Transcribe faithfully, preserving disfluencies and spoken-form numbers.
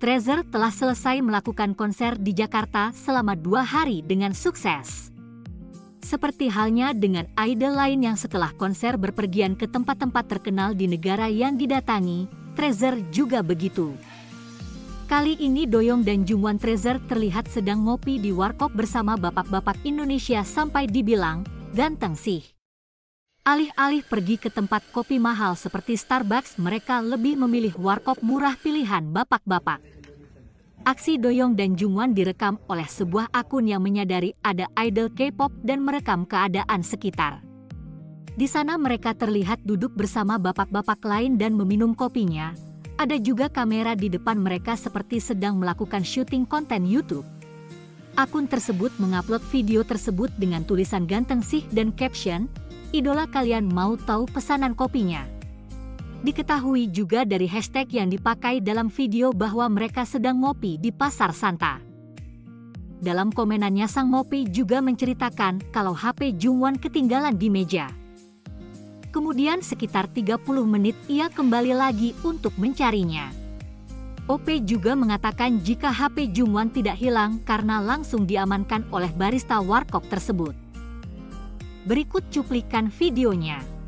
Treasure telah selesai melakukan konser di Jakarta selama dua hari dengan sukses. Seperti halnya dengan idol lain yang setelah konser berpergian ke tempat-tempat terkenal di negara yang didatangi, Treasure juga begitu. Kali ini Doyoung dan Junghwan Treasure terlihat sedang ngopi di warkop bersama bapak-bapak Indonesia sampai dibilang, ganteng sih. Alih-alih pergi ke tempat kopi mahal seperti Starbucks, mereka lebih memilih warkop murah pilihan bapak-bapak. Aksi Doyoung dan Junghwan direkam oleh sebuah akun yang menyadari ada idol K-pop dan merekam keadaan sekitar. Di sana mereka terlihat duduk bersama bapak-bapak lain dan meminum kopinya. Ada juga kamera di depan mereka seperti sedang melakukan syuting konten YouTube. Akun tersebut mengupload video tersebut dengan tulisan ganteng sih dan caption, "Idola kalian mau tahu pesanan kopinya." Diketahui juga dari hashtag yang dipakai dalam video bahwa mereka sedang ngopi di Pasar Santa. Dalam komenannya sang ngopi juga menceritakan kalau H P Junghwan ketinggalan di meja. Kemudian sekitar tiga puluh menit ia kembali lagi untuk mencarinya. O P juga mengatakan jika H P Junghwan tidak hilang karena langsung diamankan oleh barista warkop tersebut. Berikut cuplikan videonya.